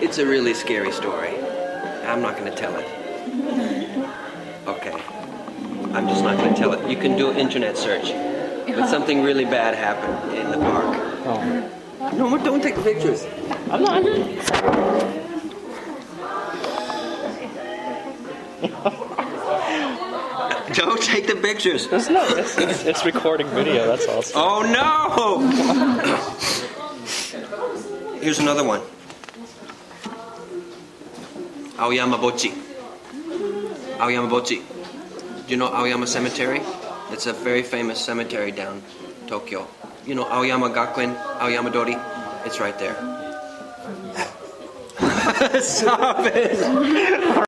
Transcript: It's a really scary story. I'm not going to tell it. Okay. I'm just not going to tell it. You can do an internet search. But something really bad happened in the park. Oh. No, don't take pictures. I'm not. Don't take the pictures. It's not. It's recording video. That's awesome. Oh no! Here's another one. Aoyama Bochi. Aoyama Bochi. Do you know Aoyama Cemetery? It's a very famous cemetery down Tokyo. You know Aoyama Gakuen, Aoyama Dori? It's right there. Stop it!